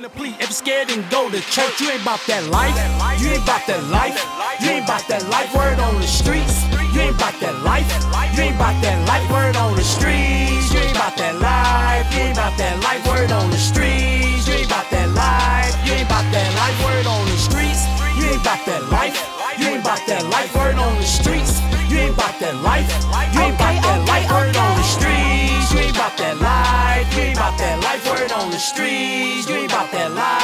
making a plea. If you're scared, then go to church. You ain't about that life. You ain't about that life. You ain't about that life. Word on the streets. You ain't about that life. You ain't about that life. Word on the streets. You ain't about that life. You ain't about that life. Word on the streets. You ain't about that life. You ain't about that life. Word on the streets. You ain't about that life. You ain't about that life. Word on the streets. You ain't about that life. You ain't about that life. Word on the streets. You ain't about that life. You ain't about that life. Word on the streets. You ain't about that life.